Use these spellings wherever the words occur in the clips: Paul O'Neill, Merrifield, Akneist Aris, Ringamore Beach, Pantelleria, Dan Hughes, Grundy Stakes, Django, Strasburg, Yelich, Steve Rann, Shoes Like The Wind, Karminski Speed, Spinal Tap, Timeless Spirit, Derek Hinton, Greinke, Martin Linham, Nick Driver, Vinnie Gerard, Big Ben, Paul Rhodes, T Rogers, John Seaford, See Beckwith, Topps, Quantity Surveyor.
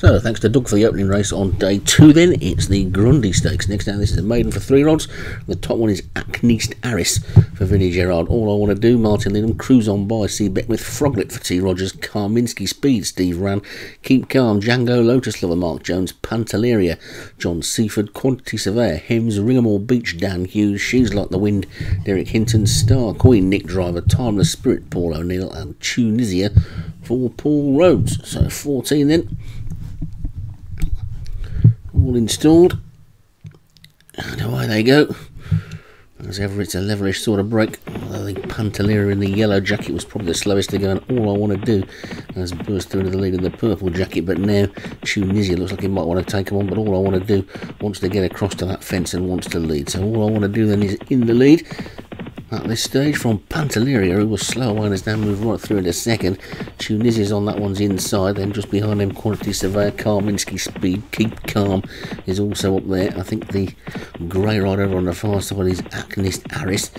So thanks to Doug for the opening race on day 2 then. It's the Grundy Stakes next. Now this is a maiden for 3 rods. The top one is Akneist Aris for Vinnie Gerard. All I Want to Do, Martin Linham. Cruise On By, See Beckwith. Froglet for T Rogers. Karminski Speed, Steve Rann. Keep Calm, Django. Lotus Lover, Mark Jones. Pantelleria, John Seaford. Quantity Surveyor, Hems. Ringamore Beach, Dan Hughes. Shoes Like The Wind, Derek Hinton. Star Queen, Nick Driver. Timeless Spirit, Paul O'Neill. And Tunisia for Paul Rhodes. So 14 then. All installed, and away they go. As ever, it's a leverish sort of break. Although the Pantelleria in the yellow jacket was probably the slowest to go, and All I Want to Do has burst through to the lead in the purple jacket. But now Tunisia looks like he might want to take him on, but All I Want to Do wants to get across to that fence and wants to lead. So All I Want to Do then is in the lead at this stage from Pantelleria, who was slow away and has now moved right through into second. Tunisia's on that one's inside, then just behind them Quantity Surveyor. Karminski Speed, Keep Calm is also up there. I think the grey rider over on the far side is Akneist Aris,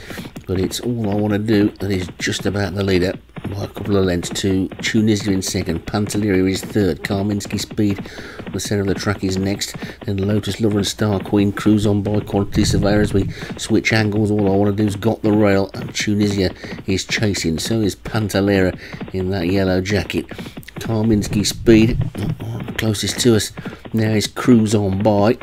but it's All I Want to Do that is just about the leader by a couple of lengths to Tunisia in second. Pantelleria is third. Karminski Speed, the centre of the track, is next. Then Lotus Lover and Star Queen. Cruise On By, Quantity Surveyor as we switch angles. All I Want to Do's got the rail, and Tunisia is chasing. So is Pantelleria in that yellow jacket. Karminski Speed, closest to us now, is Cruise On By.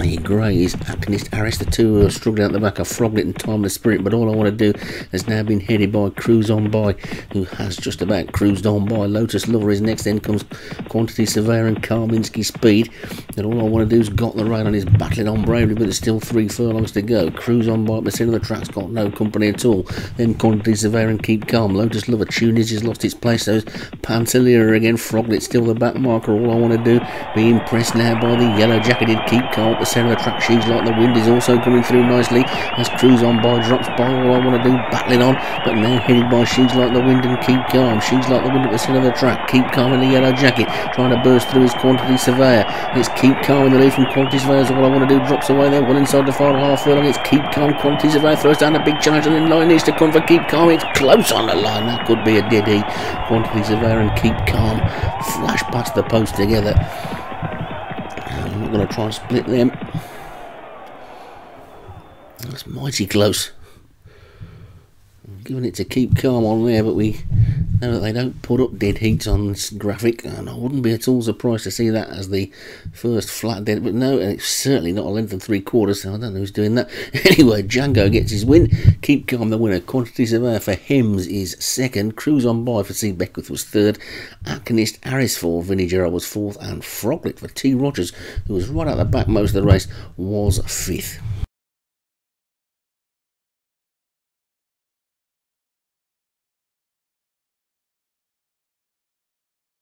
The grey is Akneist Aris. The two who are struggling out the back are Froglet and Timeless Spirit, but All I Want to Do has now been headed by Cruise On By, who has just about cruised on by. Lotus Lover is next, then comes Quantity Surveyor and Karminski Speed. And All I Want to Do's got the rail and is battling on bravely, but there's still 3 furlongs to go. Cruise On By at the centre of the track's got no company at all. Then Quantity Surveyor and Keep Calm. Lotus Lover, Tunisia's lost its place, so Pantelleria again. Froglet still the back marker. All I Want to Do being pressed now by the yellow jacketed Keep Calm. The centre of the track, Shoes Like The Wind is also coming through nicely as Cruise On By drops by. All I Want to Do battling on, but now headed by Shoes Like The Wind and Keep Calm. Shoes Like The Wind at the centre of the track. Keep Calm in the yellow jacket trying to burst through his Quantity Surveyor. It's Keep Calm in the lead from Quantity Surveyor. All I Want to Do drops away there, well inside the final half furlong. It's Keep Calm. Quantity Surveyor throws down a big challenge, and then line needs to come for Keep Calm. It's close on the line. That could be a dead heat. Quantity Surveyor and Keep Calm flash past the post together. Going to try and split them. That's mighty close. I'm giving it to Keep Calm on there, but we know that they don't put up dead heats on this graphic, and I wouldn't be at all surprised to see that as the first flat dead. But no, and it's certainly not a length of 3/4, so I don't know who's doing that. Anyway, Django gets his win. Keep Calm the winner. Quantity Surveyor for Hems is second. Cruise On By for C Beckwith was third. Akneist Aris for Vinnie Gerard was fourth, and Froglet for T Rogers, who was right out the back most of the race, was fifth.